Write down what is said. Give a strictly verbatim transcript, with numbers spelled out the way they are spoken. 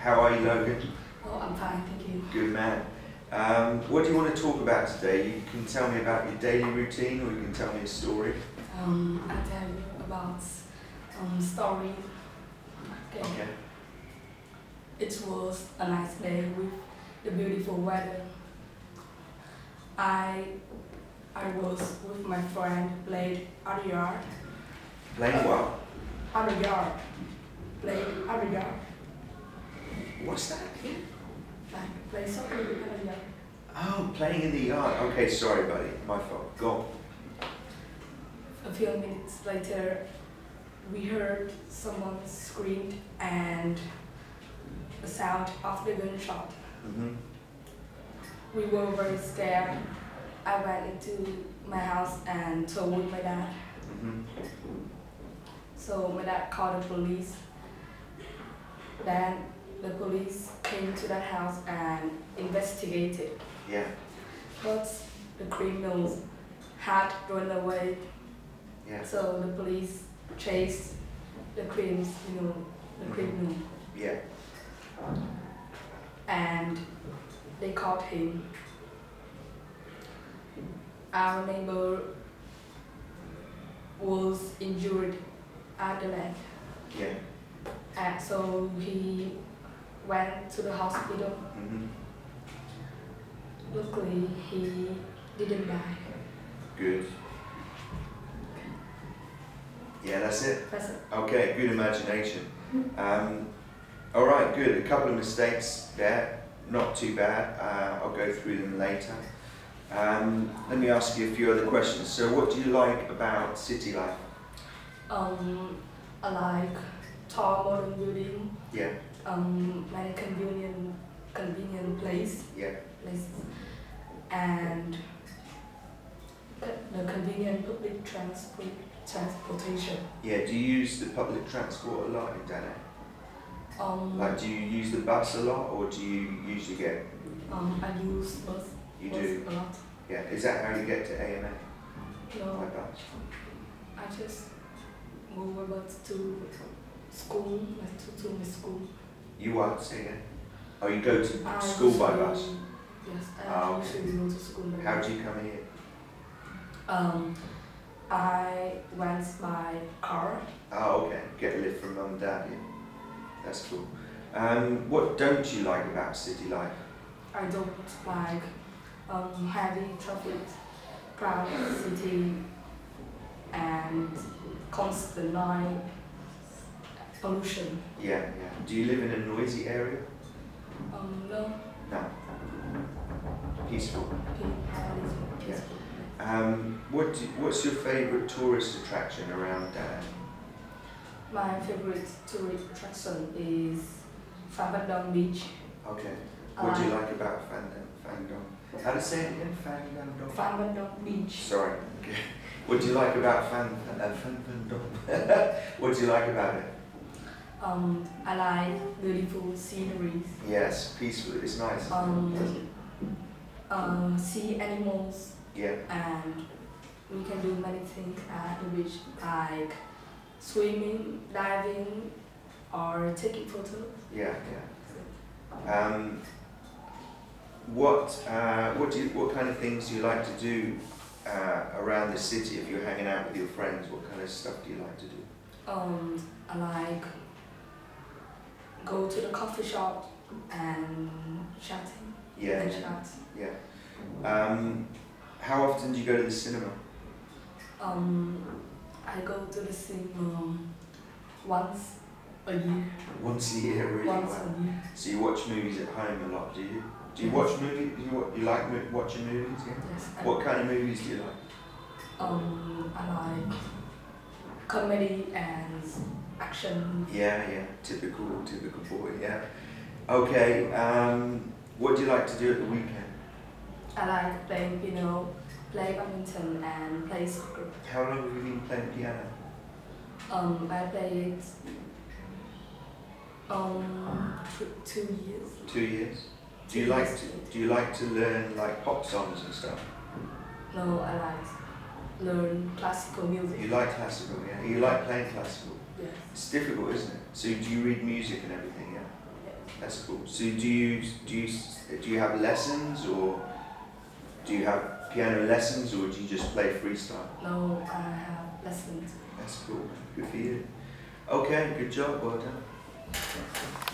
How are you, Logan? Oh, I'm fine, thank you. Good man. Um, what do you want to talk about today? You can tell me about your daily routine, or you can tell me a story. Um, I tell you about um story. Okay. okay. It was a nice day with the beautiful weather. I I was with my friend, played at the yard. Played uh, what? At the yard. Played at the yard. What's that? Yeah. Like play soccer in the yard. Oh, playing in the yard. Okay, sorry, buddy. My fault. Go on. A few minutes later, we heard someone screamed and the sound of the gunshot. Mm-hmm. We were very scared. I went into my house and told my dad. Mm-hmm. So my dad called the police. Then the police came to that house and investigated. Yeah. But the criminals had run away. Yeah. So the police chased the crims, you know, the mm-hmm. criminal. Yeah. And they caught him. Our neighbor was injured at the leg. Yeah. And so he went to the hospital. Mm-hmm. Luckily, he didn't die. Good. Yeah, that's it. That's it. Okay, good imagination. Um, all right, good. A couple of mistakes there. Not too bad. Uh, I'll go through them later. Um, let me ask you a few other questions. So, what do you like about city life? Um, I like tall modern building. Yeah. Um, many convenient, convenient place. Yeah. Places. And the convenient public transport. Transportation. Yeah, do you use the public transport a lot in Danang? Um, like, do you use the bus a lot, or do you usually get? Um, I use bus. You bus do? A lot. Yeah, is that how you get to A M A? No. By bus? I just move my bus to school, like to, to my school. You what? Say again? Oh, you go to I school by bus? Yes, I oh, usually okay. go to school by How bus. do you come here? Um. I went by car. Oh, okay. Get a lift from mum and dad, yeah. That's cool. Um, what don't you like about city life? I don't like um, heavy traffic, crowded city, and constant noise pollution. Yeah, yeah. Do you live in a noisy area? Um, no. No. Peaceful. Peaceful. Peaceful. Yeah. Um, what do, what's your favourite tourist attraction around Danang? My favourite tourist attraction is Phan Dong Beach. Okay. What um, do you like about Phan Dong? How do you say it again? Phan Dong? Phan Dong Beach. Sorry. Okay. What do you like about Phan Dong? What do you like about it? Um, I like beautiful sceneries. Yes, peaceful. It's nice. Um, um, sea animals. Yeah. And we can do many things at the beach, like swimming, diving, or taking photos. Yeah, yeah. Um, what uh, what do you, what kind of things do you like to do uh, around the city if you're hanging out with your friends? What kind of stuff do you like to do? Um, I like go to the coffee shop and chatting. Yeah. And chat. Yeah. Um, How often do you go to the cinema? Um, I go to the cinema once a year. Once a year, really? Once well. a year. So you watch movies at home a lot, do you? Do you yes. watch movies? Do you, you like watching movies? Yeah? Yes. What I kind do. of movies do you like? Um, I like comedy and action. Yeah, yeah. Typical, typical boy, yeah. Okay, um, what do you like to do at the weekend? I like playing piano, play badminton, and play soccer. How long have you been playing piano? Um, I played um two years. Two years. Do you like to do you like to learn like pop songs and stuff? No, I like learn classical music. You like classical, yeah. You like playing classical. Yes. It's difficult, isn't it? So do you read music and everything, yeah? Yes. That's cool. So do you do you do you have lessons, or do you have piano lessons, or do you just play freestyle? No, I have lessons. That's cool. Good for you. Okay, good job. Well done.